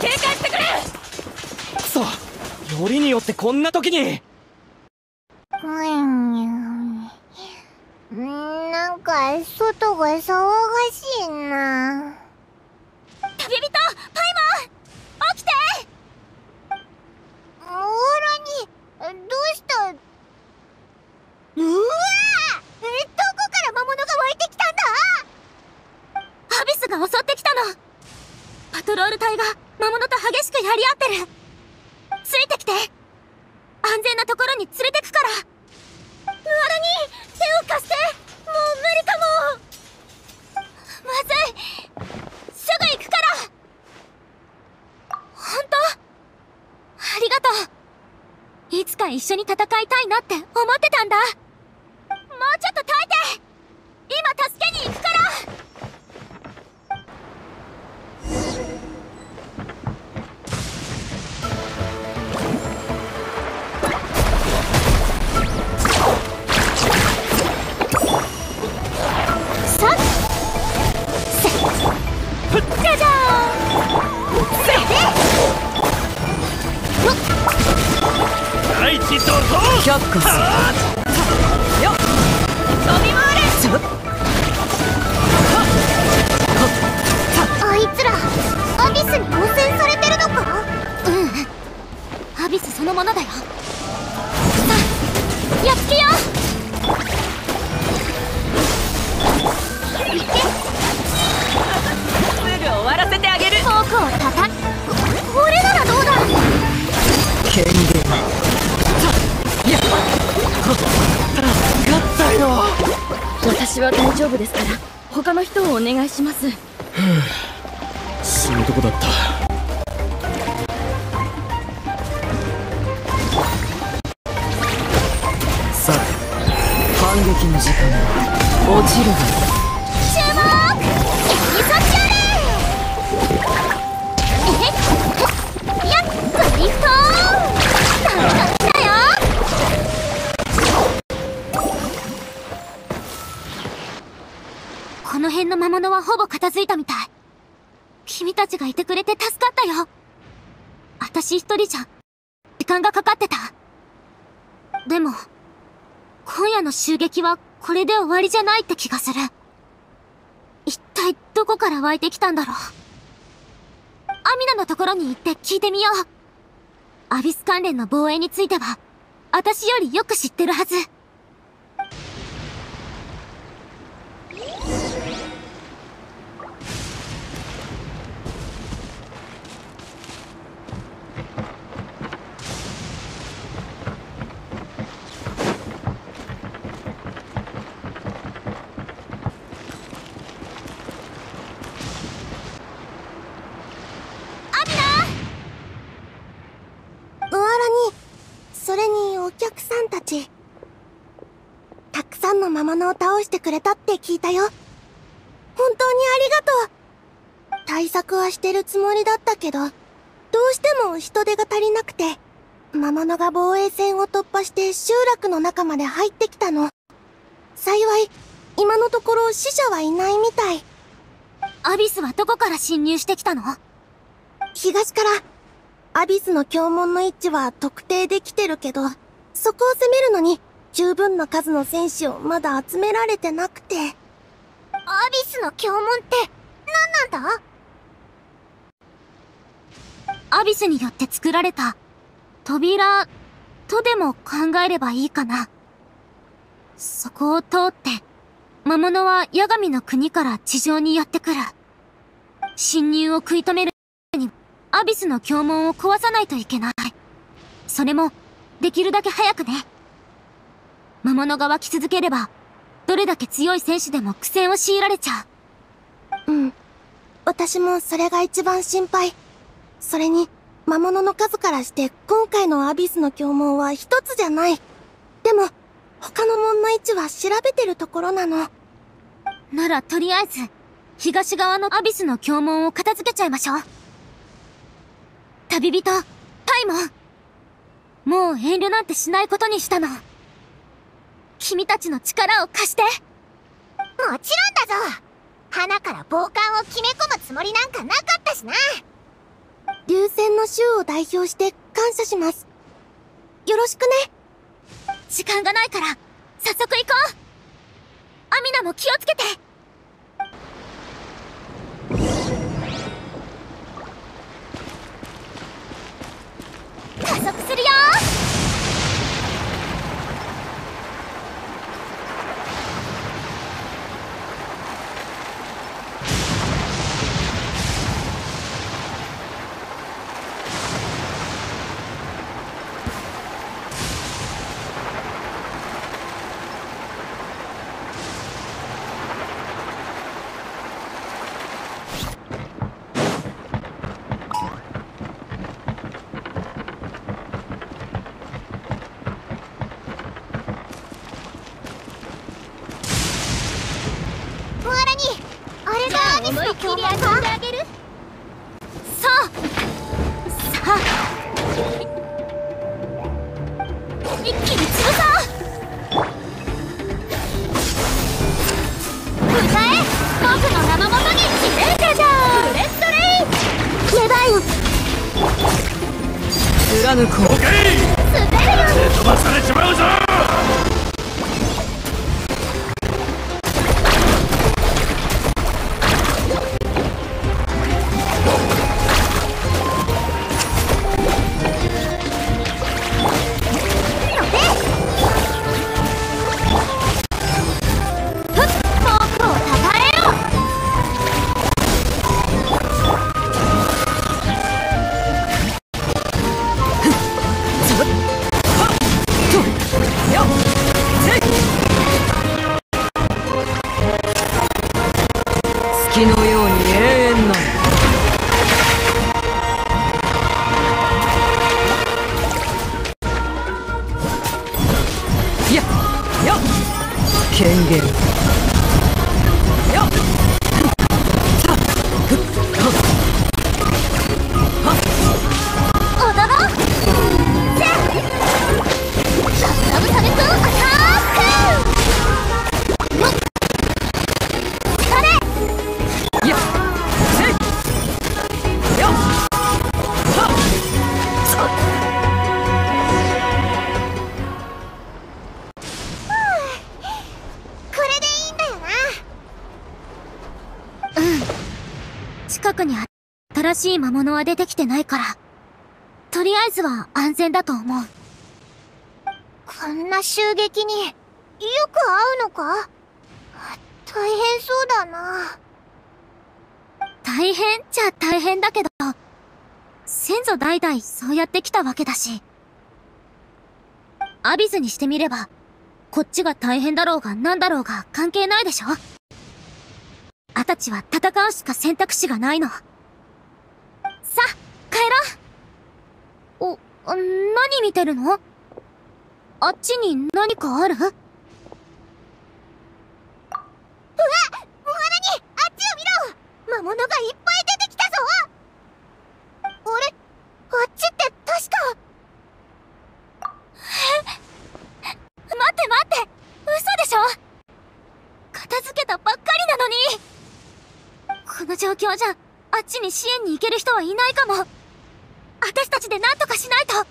警戒してくれ。くそ、よりによってこんな時に。なんか外が騒がしいな。旅人パイモン、起きて。オーラにどうした。うわ、どこから魔物が湧いてきたんだ。アビスが襲ってきたの。パトロール隊が魔物と激しくやり合ってる。ついてきて、安全なところに連れてくから。ムアラニ、手を貸して。もう無理かも。まずい、すぐ行くから。本当ありがとう。いつか一緒に戦いたいなって思ってたんだ。もうちょっと耐えて、今助けに行くから。よっこす。よっ、飛び回れ。あいつらアビスに汚染されてるのか。うん、アビスそのものだよ。さあ、やっつけよう。すぐ終わらせてあげる。フォークをたたく。これならどうだ。剣で私は大丈夫ですから、他の人をお願いします。ふう、死ぬとこだった。さあ、反撃の時間だ。落ちるわ。魔物はほぼ片付いたみたい。君たちがいてくれて助かったよ。私一人じゃ時間がかかってた。でも今夜の襲撃はこれで終わりじゃないって気がする。一体どこから湧いてきたんだろう。アミナのところに行って聞いてみよう。アビス関連の防衛については私よりよく知ってるはず。たくさんの魔物を倒してくれたって聞いたよ。本当にありがとう。対策はしてるつもりだったけど、どうしても人手が足りなくて、魔物が防衛線を突破して集落の中まで入ってきたの。幸い今のところ死者はいないみたい。アビスはどこから侵入してきたの？東から。アビスの境門の位置は特定できてるけど、そこを攻めるのに十分な数の戦士をまだ集められてなくて。アビスの境門って何なんだ？アビスによって作られた扉とでも考えればいいかな。そこを通って魔物は八神の国から地上にやってくる。侵入を食い止めるにアビスの境門を壊さないといけない。それもできるだけ早くね。魔物が湧き続ければ、どれだけ強い戦士でも苦戦を強いられちゃう。うん。私もそれが一番心配。それに、魔物の数からして今回のアビスの凶門は一つじゃない。でも、他の門の位置は調べてるところなの。ならとりあえず、東側のアビスの凶門を片付けちゃいましょう。旅人、パイモン、もう遠慮なんてしないことにしたの。君たちの力を貸して。もちろんだぞ。花から暴漢を決め込むつもりなんかなかったしな。竜戦の衆を代表して感謝します。よろしくね。時間がないから、早速行こう。アミナも気をつけて。加速するよ。新しい魔物は出てきてないから、とりあえずは安全だと思う。こんな襲撃によく合うのか？大変そうだな。大変っちゃ大変だけど、先祖代々そうやってきたわけだし、アビスにしてみればこっちが大変だろうが何だろうが関係ないでしょ。あたちは戦うしか選択肢がないの。さあ、帰ろう。お、何見てるの？あっちに何かある？うわっ、モハラに、あっちを見ろ！魔物がいっぱい出てきたぞ！あれ、あっちって確か…待って待って、嘘でしょ？片付けたばっかりなのに。この状況じゃあっちに支援に行ける人はいないかも。私たちで何とかしないと。行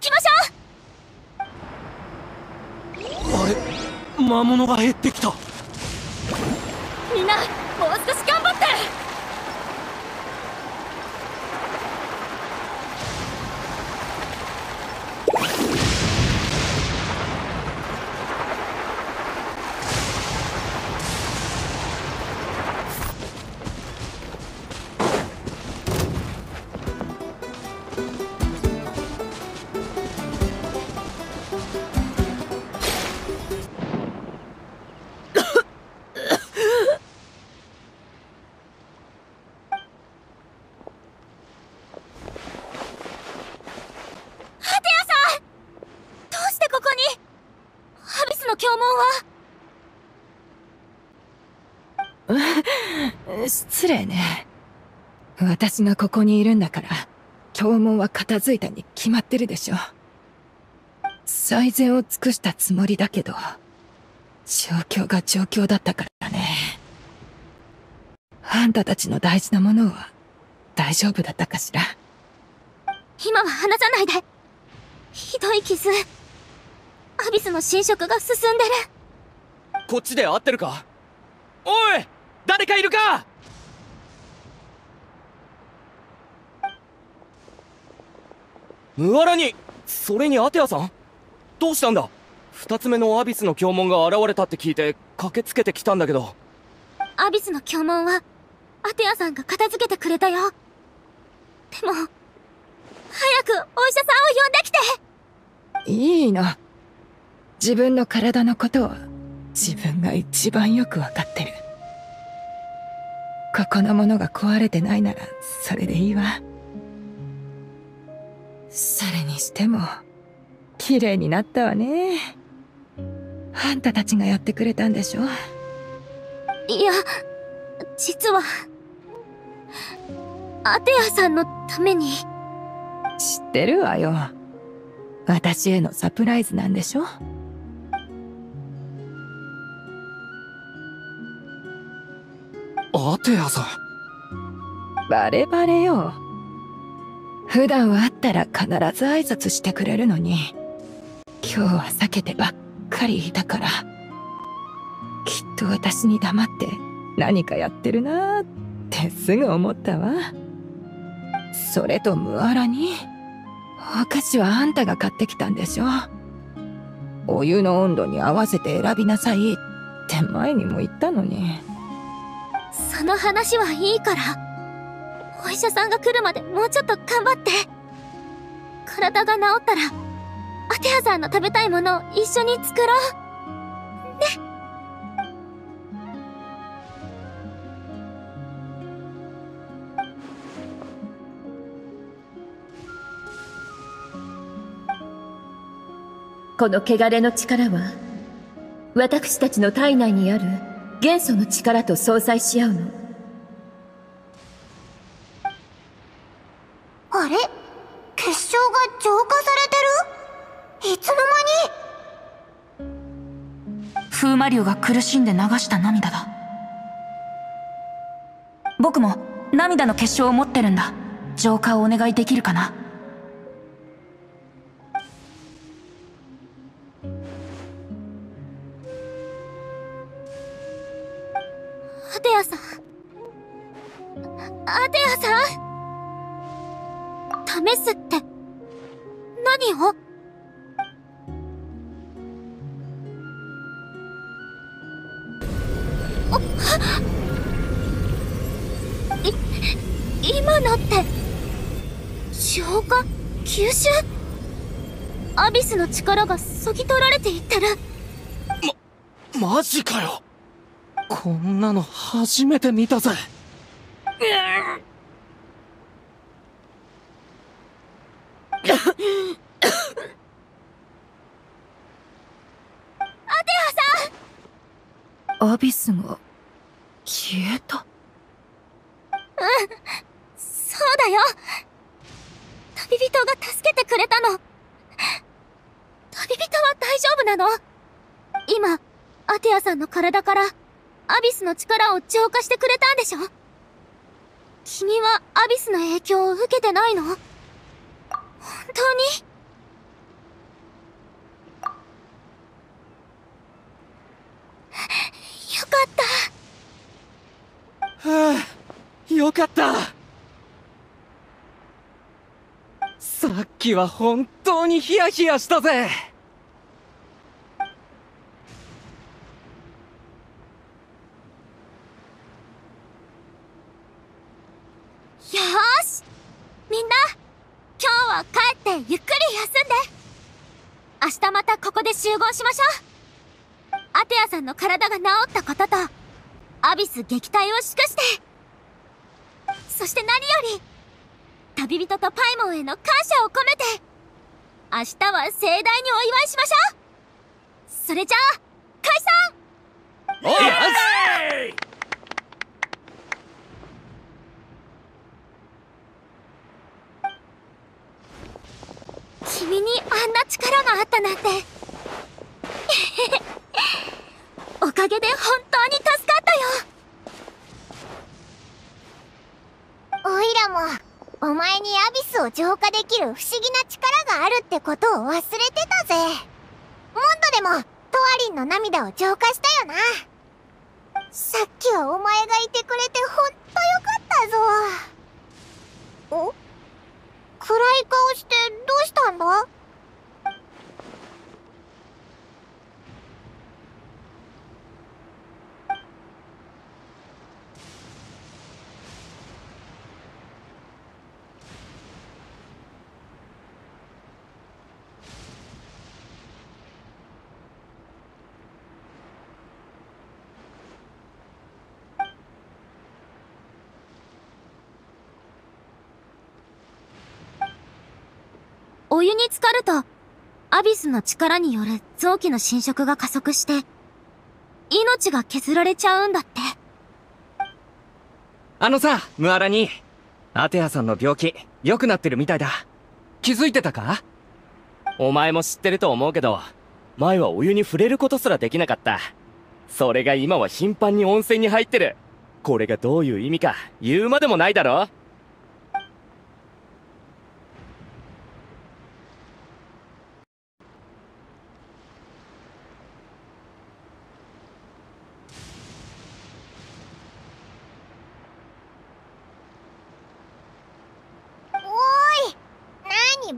きましょう。あれ、魔物が減ってきた。みんな、もう少し頑張って。失礼ね。私がここにいるんだから、教門は片付いたに決まってるでしょ。最善を尽くしたつもりだけど、状況が状況だったからね。あんたたちの大事なものは大丈夫だったかしら。今は話さないで。ひどい傷。アビスの侵食が進んでる。こっちで合ってるか。おい、誰かいるか。ムアラニ、それにアテアさん、どうしたんだ。二つ目のアビスの凶門が現れたって聞いて駆けつけてきたんだけど。アビスの凶門はアテアさんが片付けてくれたよ。でも早くお医者さんを呼んできて。いいの、自分の体のことを自分が一番よくわかってる。ここのものが壊れてないならそれでいいわ。それにしても綺麗になったわね。あんたたちがやってくれたんでしょ。いや、実はアテアさんのために。知ってるわよ、私へのサプライズなんでしょ。アテアさん、バレバレよ。普段は会ったら必ず挨拶してくれるのに、今日は避けてばっかりいたから、きっと私に黙って何かやってるなーってすぐ思ったわ。それとムアラニ、お菓子はあんたが買ってきたんでしょ。お湯の温度に合わせて選びなさいって前にも言ったのに。その話はいいから、お医者さんが来るまでもうちょっと頑張って。体が治ったらアテアさんの食べたいものを一緒に作ろうね。この穢れの力は私たちの体内にある元素の力と相殺し合うの。あれ、結晶が浄化されてる。いつの間に。風魔竜が苦しんで流した涙だ。僕も涙の結晶を持ってるんだ。浄化をお願いできるかな。アテアさん、アテアさん、試すって何を。今のって浄化、吸収。アビスの力がそぎ取られていってる。マジかよ。こんなの初めて見たぜ。アビスが消えた。うん、そうだよ。旅人が助けてくれたの。旅人は大丈夫なの。今アテアさんの体からアビスの力を浄化してくれたんでしょ。君はアビスの影響を受けてないの。本当に。はあ、よかった。さっきは本当にヒヤヒヤしたぜ。よーし、みんな今日は帰ってゆっくり休んで、明日またここで集合しましょう。アテアさんの体が治ったこととアビス撃退を祝して、そして何より旅人とパイモンへの感謝を込めて明日は盛大にお祝いしましょう。それじゃあ解散。イエーイ。君にあんな力があったなんておかげで本当に助かったよ。おいらもお前にアビスを浄化できる不思議な力があるってことを忘れてたぜ。モンドでもトワリンの涙を浄化したよな。さっきはお前がいてくれてほんとよかったぞ。お？暗い顔してどうしたんだ？お湯に浸かると、アビスの力による臓器の侵食が加速して、命が削られちゃうんだって。あのさ、ムアラニ、アテアさんの病気、良くなってるみたいだ。気づいてたか？お前も知ってると思うけど、前はお湯に触れることすらできなかった。それが今は頻繁に温泉に入ってる。これがどういう意味か、言うまでもないだろ？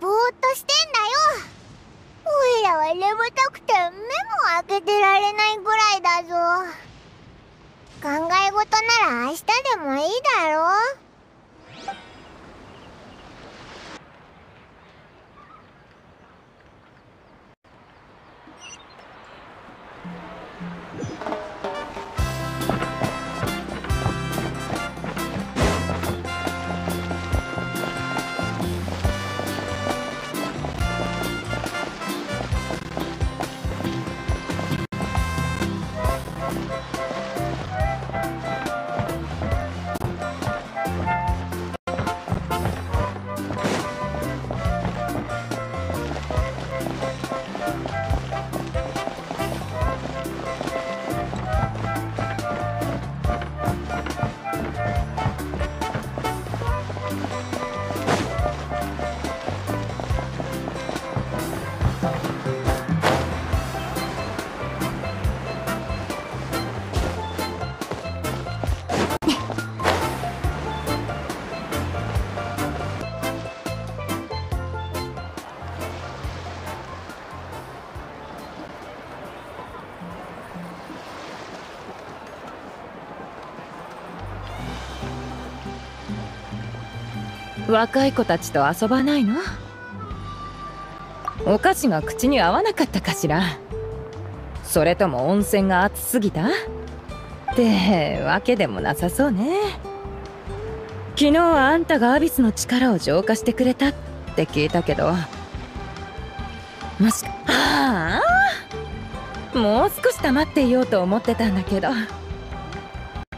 ぼーっとしてんだよ。おいらは眠たくて目も開けてられないぐらいだぞ。考え事なら明日でもいいだろう。若い子たちと遊ばないの？お菓子が口に合わなかったかしら？それとも温泉が熱すぎた？ってわけでもなさそうね。昨日はあんたがアビスの力を浄化してくれたって聞いたけど、もしか…ああ！もう少し黙っていようと思ってたんだけど。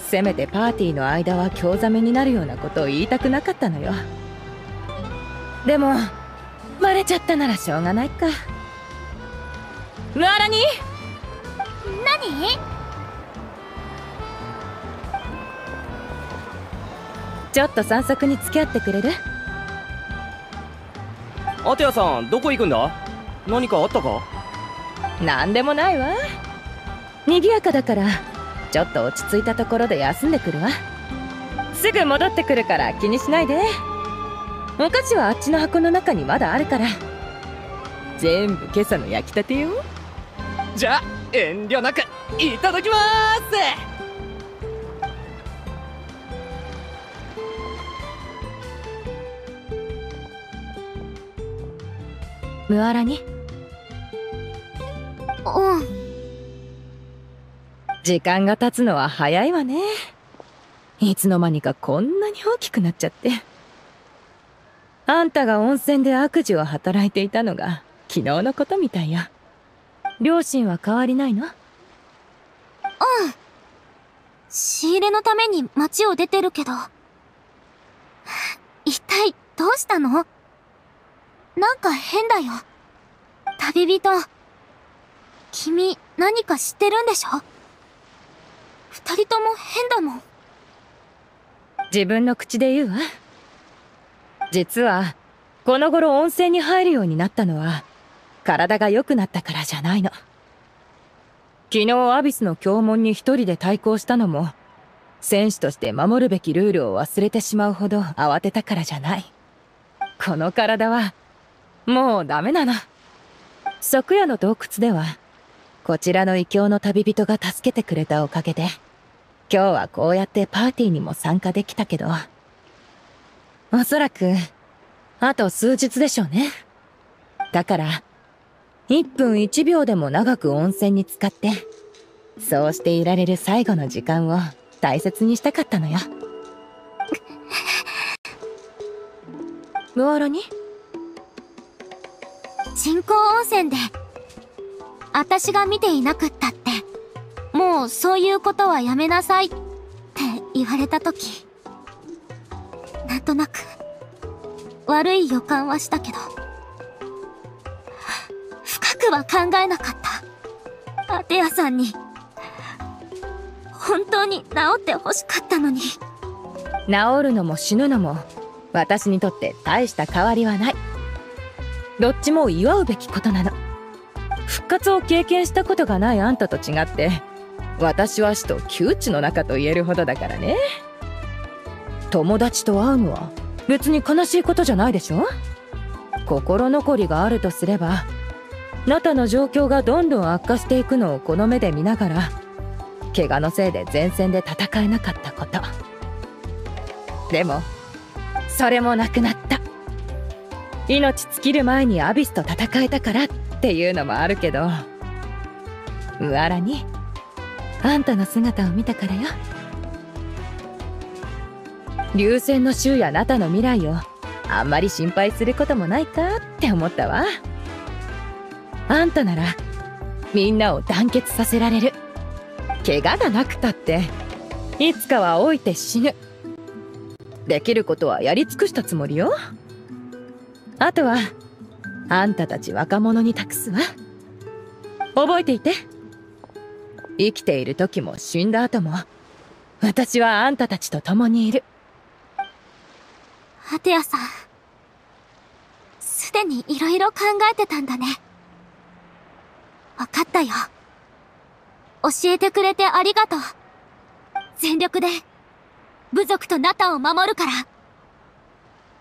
せめてパーティーの間は興ざめになるようなことを言いたくなかったのよ。でもバレちゃったならしょうがないか。ムアラニ！何？ちょっと散策に付き合ってくれる？アテアさん、どこ行くんだ？何かあったか？なんでもないわ。賑やかだからちょっと落ち着いたところで休んでくるわ。すぐ戻ってくるから気にしないで。お菓子はあっちの箱の中にまだあるから。全部今朝の焼きたてよ。じゃあ遠慮なくいただきまーす。ムアラニ。うん。時間が経つのは早いわね。いつの間にかこんなに大きくなっちゃって。あんたが温泉で悪事を働いていたのが昨日のことみたいや。両親は変わりないの？うん。仕入れのために町を出てるけど。一体どうしたの？なんか変だよ。旅人。君何か知ってるんでしょ？二人とも変だもん。自分の口で言うわ。実はこの頃温泉に入るようになったのは体が良くなったからじゃないの。昨日アビスの教門に一人で対抗したのも、選手として守るべきルールを忘れてしまうほど慌てたからじゃない。この体はもうダメなの。昨夜の洞窟ではこちらの異教の旅人が助けてくれたおかげで、今日はこうやってパーティーにも参加できたけど、おそらくあと数日でしょうね。だから1分1秒でも長く温泉に浸かって、そうしていられる最後の時間を大切にしたかったのよ。ムアラに人工温泉で私が見ていなくったって、もうそういうことはやめなさいって言われた時、なんとなく悪い予感はしたけど、深くは考えなかった。アテアさんに本当に治ってほしかったのに。治るのも死ぬのも私にとって大した変わりはない。どっちも祝うべきことなの。復活を経験したことがないあんたと違って、私は死と窮地の中と言えるほどだからね。友達と会うのは別に悲しいことじゃないでしょ。心残りがあるとすれば、あなたの状況がどんどん悪化していくのをこの目で見ながら、怪我のせいで前線で戦えなかったこと。でもそれもなくなった。命尽きる前にアビスと戦えたからっていうのもあるけど、ムアラにあんたの姿を見たからよ。流線の衆やあなたの未来をあんまり心配することもないかって思ったわ。あんたならみんなを団結させられる。怪我がなくたっていつかは老いて死ぬ。できることはやり尽くしたつもりよ。あとはあんたたち若者に託すわ。覚えていて。生きている時も死んだ後も、私はあんたたちと共にいる。アテアさん、すでにいろいろ考えてたんだね。わかったよ。教えてくれてありがとう。全力で部族とナタを守るから、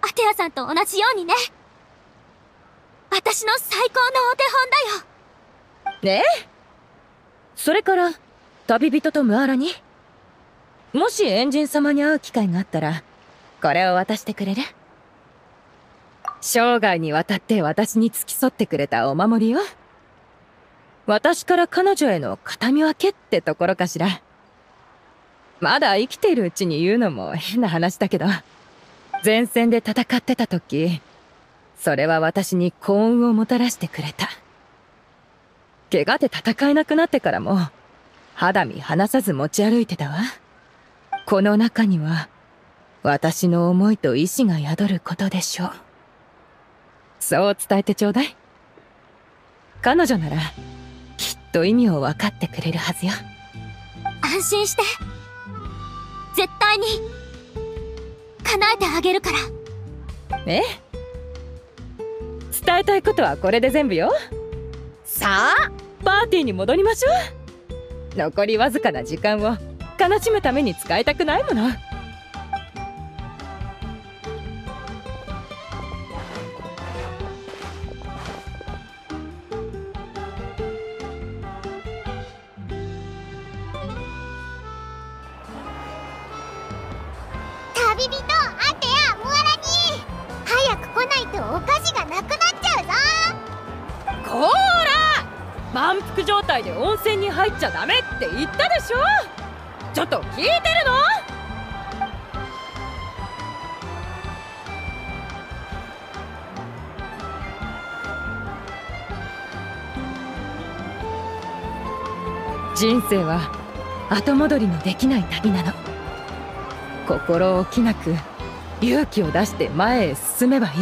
アテアさんと同じようにね。私の最高のお手本だよ。ねえ。それから旅人とムアラに、もしエンジン様に会う機会があったらこれを渡してくれる？生涯にわたって私に付き添ってくれたお守りよ。私から彼女への片見分けってところかしら。まだ生きているうちに言うのも変な話だけど、前線で戦ってた時、それは私に幸運をもたらしてくれた。怪我で戦えなくなってからも肌身離さず持ち歩いてたわ。この中には私の思いと意志が宿ることでしょう。そう伝えてちょうだい。彼女ならきっと意味を分かってくれるはずよ。安心して。絶対に叶えてあげるから。え？伝えたいことはこれで全部よ。さあ、パーティーに戻りましょう。残りわずかな時間を悲しむために使いたくないもの。旅人アテア、ムアラに早く来ないとお菓子がなくなっちゃうぞ。こーら、満腹状態で温泉に入っちゃダメって言ったでしょ。ちょっと聞いてるの？人生は後戻りのできない旅なの。心置きなく勇気を出して前へ進めばいい。